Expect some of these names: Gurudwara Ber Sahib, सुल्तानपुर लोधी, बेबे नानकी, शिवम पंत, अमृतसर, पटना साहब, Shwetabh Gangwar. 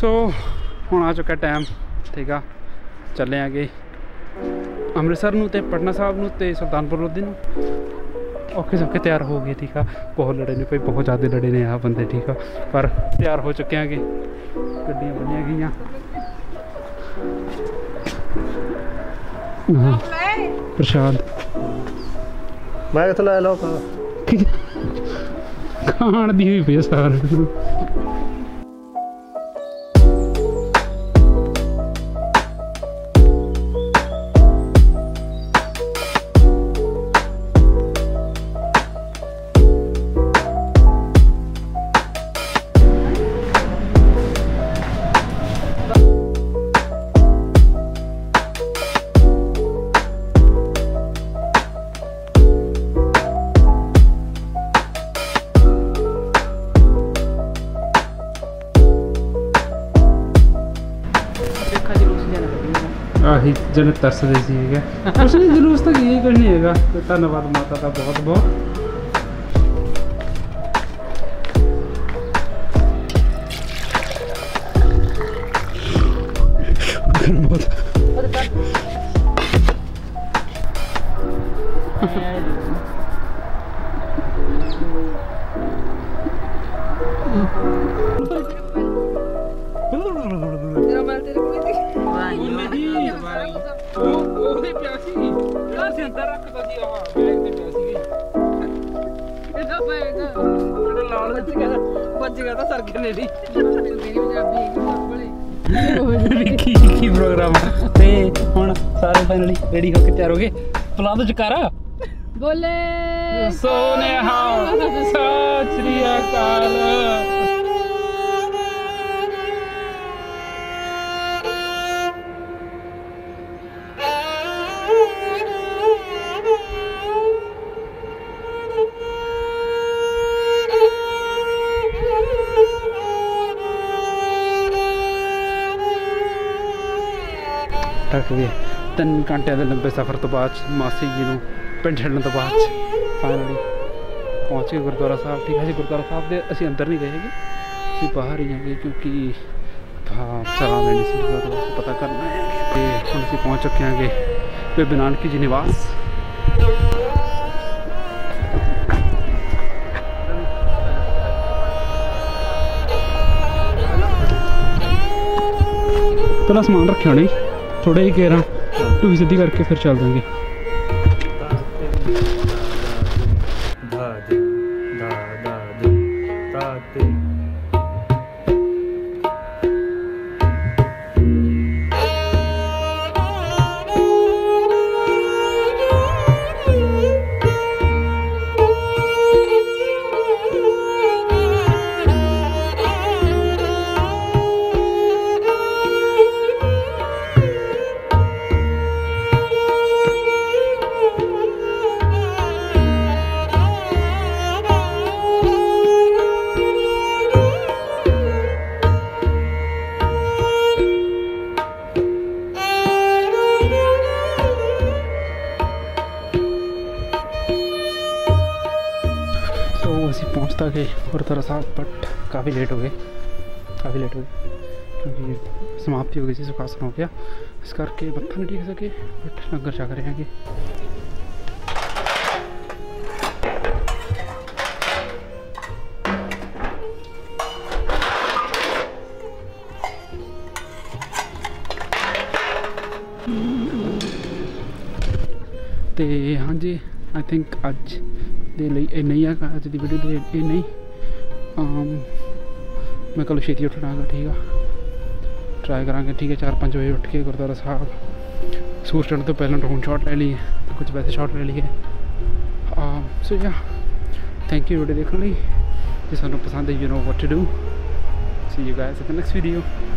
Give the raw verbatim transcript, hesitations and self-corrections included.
सो हुण आ चुका टाइम, ठीक आ, चले आगे अमृतसर नूं ते पटना साहब नूं ते सुल्तानपुर लोधी नूं औखे सौखे तैयार हो गए, ठीक है। बहुत लड़े ने भाई, बहुत ज़्यादा लड़े ने आ बंदे, ठीक है, पर तैयार हो चुके हैं। गड्डियां बनिया गई, हाँ प्रसाद मैं कितों ला लो खाण दी हुई पे सारे। आही जन तरस रही सी है कुछ नहीं, जुलूस तक यही कुछ नहीं है। तो धन्यवाद माता का बहुत बहुत। प्रोग्राम ते हुण सारे फाइनली रेडी होके तैयार हो गए। बुला दो जयकारा, बोले सोनेहा सत श्री अकाल। थक गए तीन घंटे के लंबे सफर तो बाद मासी जी को पिंड छड़न तो बाद फाइनली पहुँच गए गुरुद्वारा साहब, ठीक है जी। गुरुद्वारा साहब के असी अंदर नहीं गए हैं, अभी बाहर ही जाएंगे क्योंकि हाँ सलाम लेनी सी गुरुद्वारा पता करना है। तो हम अभी पहुँच चुके हैं बेबे नानकी जी निवास। पहला समान रखियो नहीं, थोड़ा ही घेरा टूवी सीधी करके फिर चल देंगे। पहुंचता गए गुरुद्वारा साहब, बट काफ़ी लेट हो गए, काफ़ी लेट हो गए क्योंकि समाप्ति हो गई थी, सुखासन हो गया, इस करके मत्था नहीं टेक सके, बट लंगर छक रहे हैं। तो हाँ जी, आई थिंक अज दे लिए नहीं है, अज की वीडियो दे ये नहीं। आम मैं कल छेती उठना, ठीक है, ट्राई करा, ठीक है, चार पाँच बजे उठ के गुरुद्वारा साहब सूरज चढ़ने तो पहले ड्रोन शॉट ले लिए, कुछ वैसे शॉट ले लिए। सो या थैंक यू वीडियो देखने, जो सूँ पसंद है, you know what to do. See you guys in the next video.